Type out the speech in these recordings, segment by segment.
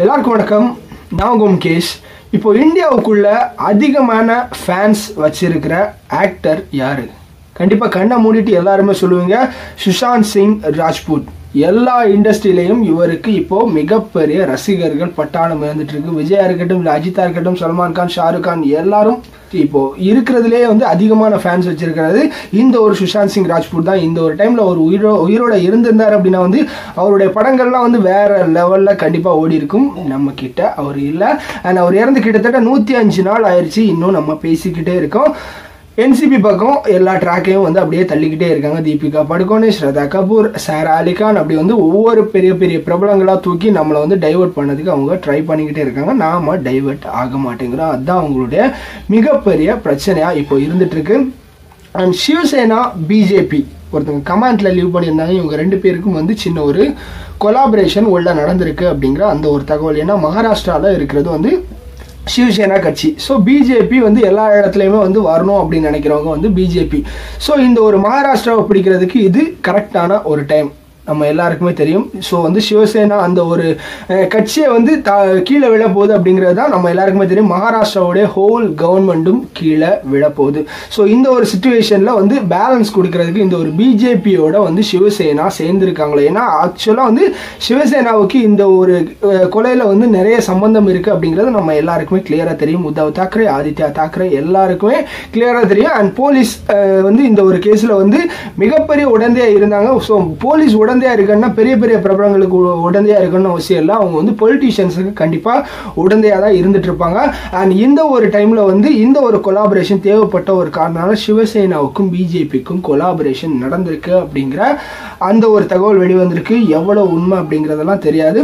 எல்லாருக்கும் வணக்கம். நான் கோம்கேஷ். இப்போ இந்தியாவுக்குள்ள அதிகமான ஃபேன்ஸ் வச்சிருக்கிற ஆக்டர் யாரு? கண்டிப்பாக கண்ணை மூடிட்டு எல்லாருமே சொல்லுவீங்க, சுஷாந்த் சிங் ராஜ்பூத். எல்லா இண்டஸ்ட்ரியிலையும் இவருக்கு இப்போது மிகப்பெரிய ரசிகர்கள் பட்டாளம் இருந்துட்டு இருக்கு. விஜயா இருக்கட்டும், ரஜிதா இருக்கட்டும், சல்மான் கான், ஷாருக் கான் எல்லாரும் இப்போது இருக்கிறதுலே வந்து அதிகமான ஃபேன்ஸ் வச்சிருக்கிறது இந்த ஒரு சுஷாந்த் சிங் ராஜ்பூத் தான். இந்த ஒரு டைமில் ஒரு உயிரோட இருந்திருந்தார் அப்படின்னா வந்து அவருடைய படங்கள்லாம் வந்து வேறு லெவலில் கண்டிப்பாக ஓடி இருக்கும். நம்ம கிட்ட அவர் இல்லை. அண்ட் அவர் இறந்து கிட்டத்தட்ட 105 நாள் ஆயிடுச்சு. இன்னும் நம்ம பேசிக்கிட்டே இருக்கோம். NCP பக்கம் எல்லா ட்ராக்கையும் வந்து அப்படியே தள்ளிக்கிட்டே இருக்காங்க. தீபிகா படுகோனே, ஸ்ரதா கபூர், சாரா அலிகான், அப்படி வந்து ஒவ்வொரு பெரிய பெரிய பிரபலங்களாக தூக்கி நம்மளை வந்து டைவர்ட் பண்ணதுக்கு அவங்க ட்ரை பண்ணிக்கிட்டே இருக்காங்க. நாம் டைவர்ட் ஆக மாட்டேங்கிறோம். அதுதான் அவங்களுடைய மிகப்பெரிய பிரச்சனையாக இப்போ இருந்துகிட்ருக்கு. அண்ட் சிவசேனா பிஜேபி ஒருத்தவங்க கமெண்டில் லீவ் பண்ணியிருந்தாங்க. இவங்க ரெண்டு பேருக்கும் வந்து சின்ன ஒரு கொலாபரேஷன் உள்ள நடந்திருக்கு அப்படிங்கிற அந்த ஒரு தகவல். ஏன்னா மகாராஷ்டிராவில் இருக்கிறது வந்து சிவசேனா கட்சி. ஸோ பிஜேபி வந்து எல்லா இடத்துலையுமே வந்து வரணும் அப்படின்னு நினைக்கிறவங்க வந்து பிஜேபி. ஸோ இந்த ஒரு மகாராஷ்டிராவை பிடிக்கிறதுக்கு இது கரெக்டான ஒரு டைம், நம்ம எல்லாருக்குமே தெரியும். ஸோ வந்து சிவசேனா அந்த ஒரு கட்சியை வந்து கீழே விழப்போகுது அப்படிங்கிறது தான் நம்ம எல்லாருக்குமே தெரியும். மகாராஷ்டிராவுடைய ஹோல் கவர்மெண்ட்டும் கீழே விழப்போகுது. ஸோ இந்த ஒரு சுச்சுவேஷனில் வந்து பேலன்ஸ் கொடுக்கறதுக்கு இந்த ஒரு பிஜேபியோட வந்து சிவசேனா சேர்ந்துருக்காங்களே. ஏன்னா ஆக்சுவலாக வந்து சிவசேனாவுக்கு இந்த ஒரு கொலையில் வந்து நிறைய சம்பந்தம் இருக்குது அப்படிங்கிறது நம்ம எல்லாருக்குமே கிளியராக தெரியும். உத்தவ் தாக்கரே, ஆதித்யா தாக்கரே எல்லாருக்குமே கிளியராக தெரியும். அண்ட் போலீஸ் வந்து இந்த ஒரு கேஸில் வந்து மிகப்பெரிய உடந்தையாக இருந்தாங்க. ஸோ போலீஸ் உடந்தையாக இருக்குன்னா பெரிய பெரிய பிரபலங்களுக்கு உடந்தையாக இருக்குன்னு அவசியம் இல்லை. அவங்க வந்து பொலிட்டீஷியன்ஸுக்கு கண்டிப்பாக உடந்தையாக தான் இருந்துட்டு இருப்பாங்க. அண்ட் இந்த ஒரு டைமில் வந்து இந்த ஒரு கொலாபரேஷன் தேவைப்பட்ட ஒரு காரணனால சிவசேனாவுக்கும் பிஜேபிக்கும் கொலாபரேஷன் நடந்திருக்கு அப்படிங்கிற அந்த ஒரு தகவல் வெளிவந்திருக்கு. எவ்வளோ உண்மை அப்படிங்கிறதெல்லாம் தெரியாது.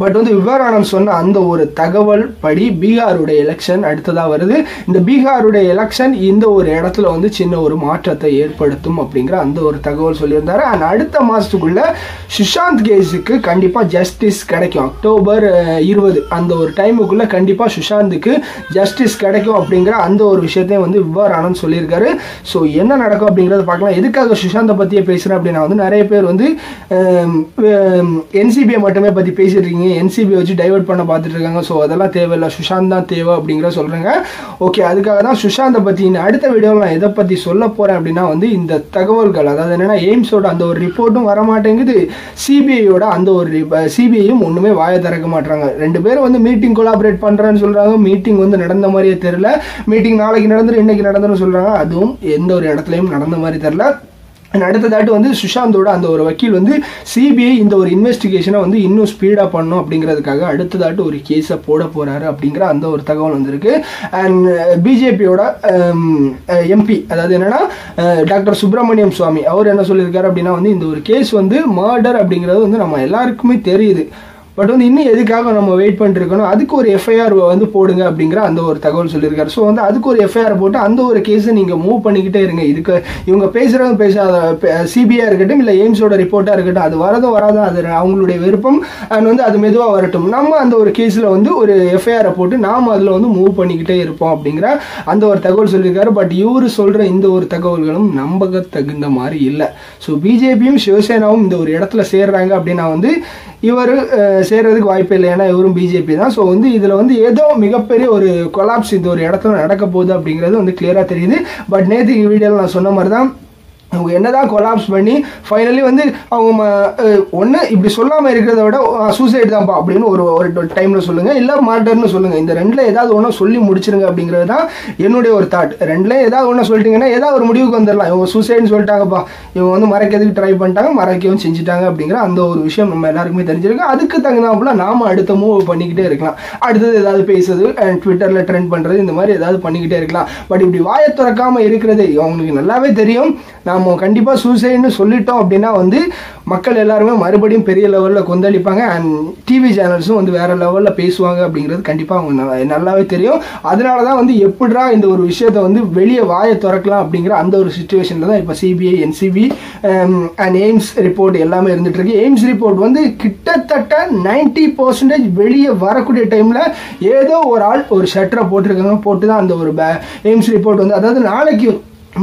பட் வந்து விவரானந்த் சொன்ன அந்த ஒரு தகவல் படி பீகாருடைய எலெக்ஷன் அடுத்ததாக வருது. இந்த பீகாருடைய எலெக்ஷன் இந்த ஒரு இடத்துல வந்து சின்ன ஒரு மாற்றத்தை ஏற்படுத்தும் அப்படிங்கிற அந்த ஒரு தகவல் சொல்லியிருந்தாரு. அண்ட் அடுத்த மாதத்துக்குள்ளே சுஷாந்த் கேஸுக்கு கண்டிப்பாக ஜஸ்டிஸ் கிடைக்கும். அக்டோபர் 20 அந்த ஒரு டைமுக்குள்ளே கண்டிப்பாக சுஷாந்துக்கு ஜஸ்டிஸ் கிடைக்கும் அப்படிங்கிற அந்த ஒரு விஷயத்தையும் வந்து விவரானந்த் சொல்லியிருக்காரு. ஸோ என்ன நடக்கும் அப்படிங்கிறத பார்க்கலாம். எதுக்காக சுஷாந்தை பற்றியே பேசுகிறேன் அப்படின்னா வந்து நிறைய பேர் வந்து NCPயை மட்டுமே பற்றி பேசிட்டு NCB வச்சு டைவர்ட் பண்ண பார்த்துட்டு இருக்காங்க. ஸோ அதெல்லாம் தேவையில்லை, சுஷாந்த் தான் தேவை அப்படிங்கிற சொல்கிறாங்க. ஓகே, அதுக்காக தான் சுஷாந்தை பற்றி அடுத்த வீடியோவில் நான் எதை பற்றி சொல்ல போகிறேன் அப்படின்னா வந்து இந்த தகவல்கள், அதாவது என்னென்னா எய்ம்ஸோட அந்த ஒரு ரிப்போர்ட்டும் வர மாட்டேங்குது, சிபிஐயோட அந்த ஒரு சிபிஐயும் ஒன்றுமே வாயை திறக்க மாட்டுறாங்க. ரெண்டு பேரும் வந்து மீட்டிங் கொலாபரேட் பண்ணுறேன்னு சொல்கிறாங்க. மீட்டிங் வந்து நடந்த மாதிரியே தெரில. மீட்டிங் நாளைக்கு நடந்துடும், இன்றைக்கி நடந்துடும் சொல்கிறாங்க. அதுவும் எந்த ஒரு இடத்துலையும் நடந்த மாதிரி தெரில. அடுத்ததாட்டு வந்து சுஷாந்தோட அந்த ஒரு வக்கீல் வந்து சிபிஐ இந்த ஒரு இன்வெஸ்டிகேஷனை வந்து இன்னும் ஸ்பீடாக பண்ணணும் அப்படிங்கிறதுக்காக அடுத்ததாட்டு ஒரு கேஸை போட போகிறாரு அப்படிங்கிற அந்த ஒரு தகவல் வந்திருக்கு. அண்ட் பிஜேபியோட MP அதாவது என்னென்னா டாக்டர் சுப்பிரமணியம் சுவாமி அவர் என்ன சொல்லியிருக்காரு அப்படின்னா வந்து இந்த ஒரு கேஸ் வந்து மர்டர் அப்படிங்கிறது வந்து நம்ம எல்லாருக்குமே தெரியுது. பட் வந்து இன்னும் எதுக்காக நம்ம வெயிட் பண்ணிருக்கணும், அதுக்கு ஒரு FIR வந்து போடுங்க அப்படிங்கிற அந்த ஒரு தகவல் சொல்லியிருக்காரு. ஸோ வந்து அதுக்கு ஒரு FIR போட்டு அந்த ஒரு கேஸை நீங்கள் மூவ் பண்ணிக்கிட்டே இருங்க. இதுக்கு இவங்க பேசுகிறவங்க பேசாத சிபிஐ இருக்கட்டும், இல்லை எய்ம்ஸோட ரிப்போர்ட்டாக இருக்கட்டும், அது வரதும் வராதும் அது அவங்களுடைய விருப்பம். அண்ட் வந்து அது மெதுவாக வரட்டும். நம்ம அந்த ஒரு கேஸில் வந்து ஒரு FIR போட்டு நாம் அதில் வந்து மூவ் பண்ணிக்கிட்டே இருப்போம் அப்படிங்கிற அந்த ஒரு தகவல் சொல்லியிருக்காரு. பட் இவர் சொல்கிற இந்த ஒரு தகவல்களும் நம்பக தகுந்த மாதிரி இல்லை. ஸோ பிஜேபியும் சிவசேனாவும் இந்த ஒரு இடத்துல சேர்றாங்க அப்படின்னா வந்து இவர் சேர்கிறதுக்கு வாய்ப்பு இல்லை. ஏன்னா இவரும் பிஜேபி தான். ஸோ வந்து இதில் வந்து ஏதோ மிகப்பெரிய ஒரு கொலாப்ஸ் இந்த ஒரு இடத்துல நடக்க போகுது அப்படிங்கிறது வந்து கிளியராக தெரியுது. பட் நேற்று வீடியோவில் நான் சொன்ன மாதிரி தான் அவங்க என்ன தான் கொலாப்ஸ் பண்ணி ஃபைனலி வந்து அவங்க ஒன்று இப்படி சொல்லாமல் இருக்கிறத விட சூசைட் தான்ப்பா அப்படின்னு ஒரு டைமில் சொல்லுங்கள், இல்லை மர்டர்னு சொல்லுங்கள். இந்த ரெண்டில் ஏதாவது ஒன்றா சொல்லி முடிச்சிருங்க அப்படிங்கிறது தான் என்னுடைய ஒரு தாட். ரெண்டில் ஏதாவது ஒன்றா சொல்லிட்டிங்கன்னா ஏதாவது ஒரு முடிவுக்கு வந்துடலாம். இவங்க சூசைட்னு சொல்லிட்டாங்கப்பா, இவங்க வந்து மறைக்கிறதுக்கு ட்ரை பண்ணிட்டாங்க, மறைக்கவும் செஞ்சுட்டாங்க அப்படிங்கிற அந்த ஒரு விஷயம் நம்ம எல்லாருக்குமே தெரிஞ்சிருக்கு. அதுக்கு தகுந்தாப்புல நாம் அடுத்த மூவ் பண்ணிக்கிட்டே இருக்கலாம். அடுத்தது ஏதாவது பேசுறது, ட்விட்டரில் ட்ரெண்ட் பண்ணுறது, இந்த மாதிரி ஏதாவது பண்ணிக்கிட்டே இருக்கலாம். பட் இப்படி வாயை திறக்காமல் இருக்கிறது அவங்களுக்கு நல்லாவே தெரியும். நம்ம கண்டிப்பாக சூசைட்னு சொல்லிட்டோம் அப்படின்னா வந்து மக்கள் எல்லாருமே மறுபடியும் பெரிய லெவலில் கொந்தளிப்பாங்க. அண்ட் டிவி சேனல்ஸும் வந்து வேறு லெவலில் பேசுவாங்க அப்படிங்கிறது கண்டிப்பாக அவங்க நல்லாவே தெரியும். அதனால தான் வந்து எப்படிடா இந்த ஒரு விஷயத்தை வந்து வெளியே வாயை திறக்கலாம் அப்படிங்கிற அந்த ஒரு சுச்சுவேஷனில் தான் இப்போ CBI, NCB and AIIMS report எல்லாமே இருந்துகிட்ருக்கு. எய்ம்ஸ் ரிப்போர்ட் வந்து கிட்டத்தட்ட 90% வெளியே வரக்கூடிய டைமில் ஏதோ ஒரு ஆள் ஒரு ஷட்டரை போட்டிருக்காங்க. போட்டு தான் அந்த ஒரு எய்ம்ஸ் ரிப்போர்ட் வந்து, அதாவது நாளைக்கு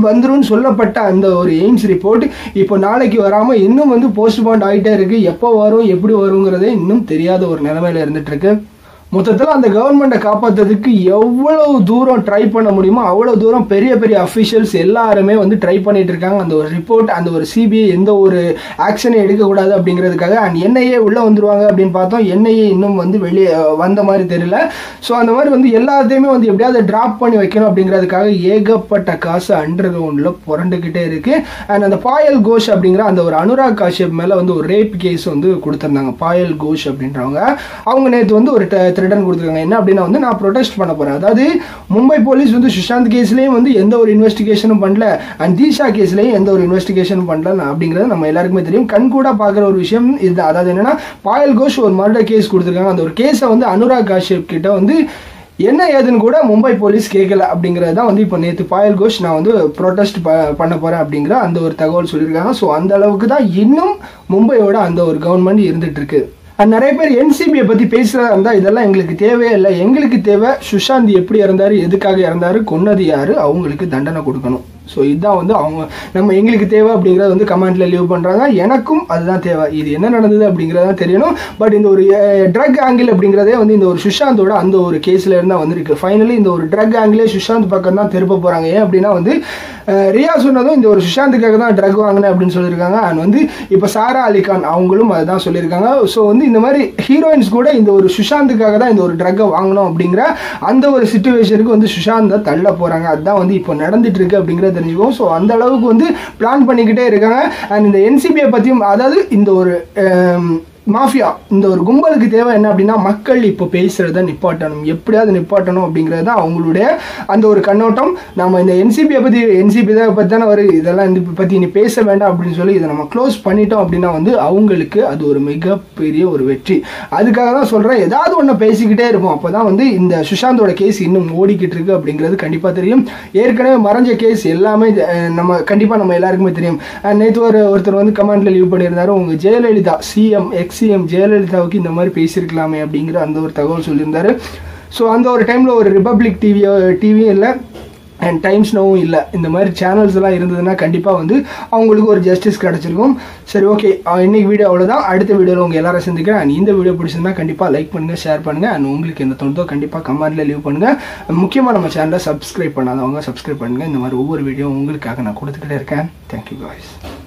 வந்துருன்னு சொல்லப்பட்ட அந்த ஒரு எய்ம்ஸ் ரிப்போர்ட் இப்போ நாளைக்கு வராம இன்னும் வந்து போஸ்ட்போன் ஆயிட்டே இருக்கு. எப்போ வரும் எப்படி வரும்ங்கறதே இன்னும் தெரியாத ஒரு நிலைமையில இருந்துட்டு இருக்கு. மொத்தத்தில் அந்த கவர்மெண்ட்டை காப்பாற்றுறதுக்கு எவ்வளோ தூரம் ட்ரை பண்ண முடியுமோ அவ்வளோ தூரம் பெரிய பெரிய அஃபிஷியல்ஸ் எல்லாருமே வந்து ட்ரை பண்ணிட்டு இருக்காங்க. அந்த ஒரு ரிப்போர்ட், அந்த ஒரு சிபிஐ எந்த ஒரு ஆக்ஷனே எடுக்கக்கூடாது அப்படிங்கிறதுக்காக. அண்ட் என்ஐஏ உள்ளே வந்துருவாங்க அப்படின்னு பார்த்தோம், என்ஐஏ இன்னும் வந்து வெளியே வந்த மாதிரி தெரியல. ஸோ அந்த மாதிரி வந்து எல்லாத்தையுமே வந்து எப்படியாவது ட்ராப் பண்ணி வைக்கணும் அப்படிங்கிறதுக்காக ஏகப்பட்ட காசு அண்டர் கிரவுண்டில் புரண்டுக்கிட்டே இருக்குது. அண்ட் அந்த பாயல் கோஷ் அப்படிங்கிற அந்த ஒரு அனுராக் காஷ்யப் மேலே வந்து ஒரு ரேப் கேஸ் வந்து கொடுத்துருந்தாங்க. பாயல் கோஷ் அப்படின்றவங்க அவங்க நேற்று வந்து ஒரு ரிட்டர்ன் கொடுத்துருக்காங்க. என்ன அப்படின்னா வந்து நான் ப்ரொடெஸ்ட் பண்ண போகிறேன், அதாவது மும்பை போலீஸ் வந்து சுஷாந்த் கேஸ்லேயும் வந்து எந்த ஒரு இன்வெஸ்டிகேஷனும் பண்ணல, அண்ட் தீஷா கேஸ்லேயும் எந்த ஒரு இன்வெஸ்டிகேஷனும் பண்ணல அப்படிங்கிறது நம்ம எல்லாருக்குமே தெரியும். கண் கூட பார்க்குற ஒரு விஷயம் இது. அதாவது என்னன்னா பாயல் கோஷ் ஒரு மர்டர் கேஸ் கொடுத்துருக்காங்க. அந்த ஒரு கேஸை வந்து அனுராக் காஷ்யப் கிட்ட வந்து என்ன ஏதுன்னு கூட மும்பை போலீஸ் கேட்கல அப்படிங்கிறது தான் வந்து இப்போ நேற்று பாயல் கோஷ் நான் வந்து ப்ரொடெஸ்ட் பண்ண போகிறேன் அப்படிங்கிற அந்த ஒரு தகவல் சொல்லியிருக்காங்க. ஸோ அந்த அளவுக்கு தான் இன்னும் மும்பையோட அந்த ஒரு கவர்மெண்ட் இருந்துட்டு இருக்கு. நிறைய பேர் என்சிபியை பற்றி பேசுகிறதா இருந்தால் இதெல்லாம் எங்களுக்கு தேவையே இல்லை, எங்களுக்கு தேவை சுஷாந்த் எப்படி இறந்தார், எதுக்காக இறந்தார், கொன்னது யார், அவங்களுக்கு தண்டனை கொடுக்கணும். ஸோ இதுதான் வந்து அவங்க நம்ம எங்களுக்கு தேவை அப்படிங்கிறத வந்து கமெண்ட்டில் லீவ் பண்ணுறாங்க. எனக்கும் அதுதான் தேவை. இது என்ன நடந்தது அப்படிங்கிறதான் தெரியணும். பட் இந்த ஒரு ட்ரக் ஆங்கிள் அப்படிங்கிறதே வந்து இந்த ஒரு சுஷாந்தோட அந்த ஒரு கேஸில் இருந்தால் வந்துருக்கு. ஃபைனலி இந்த ஒரு ட்ரக் ஆங்கிளே சுஷாந்த் பக்கம் தான் திருப்ப போகிறாங்க. ஏன் அப்படின்னா வந்து ரியா சொன்னதும் இந்த ஒரு சுஷாந்துக்காக தான் ட்ரக் வாங்கினேன் அப்படின்னு சொல்லியிருக்காங்க. அண்ட் வந்து இப்போ சாரா அலிகான் அவங்களும் அதுதான் சொல்லியிருக்காங்க. ஸோ வந்து இந்த மாதிரி ஹீரோயின்ஸ் கூட இந்த ஒரு சுஷாந்துக்காக தான் இந்த ஒரு ட்ரக்கை வாங்கணும் அப்படிங்கிற அந்த ஒரு சுச்சுவேஷனுக்கு வந்து சுஷாந்தை தள்ள போகிறாங்க. அதுதான் வந்து இப்போ நடந்துட்டு இருக்கு அப்படிங்கிறத தெரிஞ்சுக்குவோம். ஸோ அந்த அளவுக்கு வந்து பிளான் பண்ணிக்கிட்டே இருக்காங்க. அண்ட் இந்த என்சிபியை பற்றியும், அதாவது இந்த ஒரு மாஃபியா இந்த ஒரு கும்பலுக்கு தேவை என்ன அப்படின்னா மக்கள் இப்போ பேசுகிறத நிப்பாட்டணும், எப்படியாவது நிப்பாட்டணும் அப்படிங்கிறது தான் அவங்களுடைய அந்த ஒரு கண்ணோட்டம். நம்ம இந்த என்சிபியை பற்றி தானே வரும், இதெல்லாம் இந்த பற்றி நீ பேச வேண்டாம் அப்படின்னு சொல்லி இதை நம்ம க்ளோஸ் பண்ணிட்டோம் அப்படின்னா வந்து அவங்களுக்கு அது ஒரு மிகப்பெரிய ஒரு வெற்றி. அதுக்காக தான் சொல்கிறேன், ஏதாவது ஒன்று பேசிக்கிட்டே இருப்போம். அப்போ தான் வந்து இந்த சுஷாந்தோட கேஸ் இன்னும் ஓடிக்கிட்டு இருக்குது அப்படிங்கிறது கண்டிப்பாக தெரியும். ஏற்கனவே மறைஞ்ச கேஸ் எல்லாமே நம்ம கண்டிப்பாக நம்ம எல்லாருக்குமே தெரியும். நேற்று ஒருத்தர் வந்து கமெண்ட்டில் லீவ் பண்ணியிருந்தாரு, உங்கள் ஜெயலலிதா சிஎம் சிஎம் ஜெயலலிதாவுக்கு இந்த மாதிரி பேசியிருக்கலாமே அப்படிங்கிற அந்த ஒரு தகவல் சொல்லியிருந்தாரு. ஸோ அந்த ஒரு டைமில் ஒரு ரிபப்ளிக் டிவியும் இல்லை அண்ட் டைம்ஸ் நோவும் இல்லை. இந்த மாதிரி சேனல்ஸ் எல்லாம் இருந்ததுன்னா கண்டிப்பாக வந்து அவங்களுக்கு ஒரு ஜஸ்டிஸ் கிடச்சிருக்கும். சரி, ஓகே, இன்னைக்கு வீடியோ அவ்வளோதான். அடுத்த வீடியோவில் உங்கள் எல்லாரும் சந்திக்கிறேன். அண்ட் இந்த வீடியோ பிடிச்சிருந்தால் கண்டிப்பாக லைக் பண்ணுங்கள், ஷேர் பண்ணுங்கள். அண்ட் உங்களுக்கு எந்த தோணுதோ கண்டிப்பாக கமெண்ட்டில் லீவ் பண்ணுங்கள். முக்கியமாக நம்ம சேனலை சப்ஸ்கிரைப் பண்ணாதவங்க சப்ஸ்கிரைப் பண்ணுங்கள். இந்த மாதிரி ஒவ்வொரு வீடியோ உங்களுக்காக நான் கொடுத்துக்கிட்டே இருக்கேன். Thank you guys.